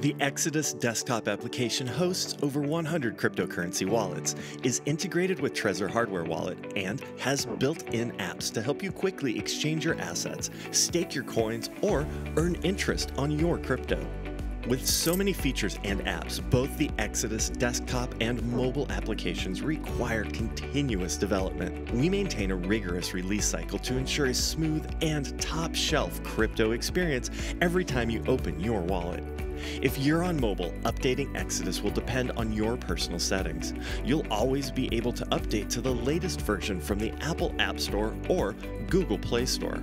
The Exodus desktop application hosts over 100 cryptocurrency wallets, is integrated with Trezor hardware wallet, and has built-in apps to help you quickly exchange your assets, stake your coins, or earn interest on your crypto. With so many features and apps, both the Exodus desktop and mobile applications require continuous development. We maintain a rigorous release cycle to ensure a smooth and top-shelf crypto experience every time you open your wallet. If you're on mobile, updating Exodus will depend on your personal settings. You'll always be able to update to the latest version from the Apple App Store or Google Play Store.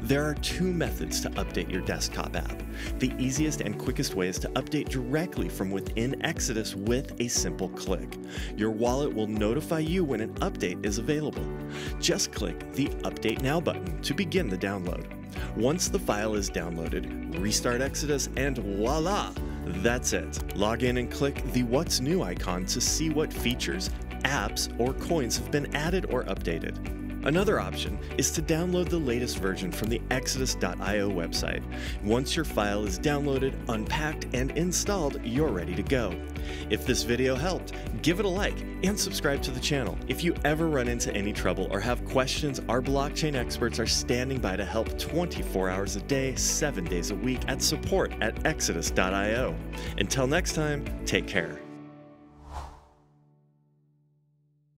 There are two methods to update your desktop app. The easiest and quickest way is to update directly from within Exodus with a simple click. Your wallet will notify you when an update is available. Just click the Update Now button to begin the download. Once the file is downloaded, restart Exodus and voila! That's it. Log in and click the What's New icon to see what features, apps, or coins have been added or updated. Another option is to download the latest version from the Exodus.io website. Once your file is downloaded, unpacked, and installed, you're ready to go. If this video helped, give it a like and subscribe to the channel. If you ever run into any trouble or have questions, our blockchain experts are standing by to help 24 hours a day, 7 days a week at support@exodus.io. Until next time, take care.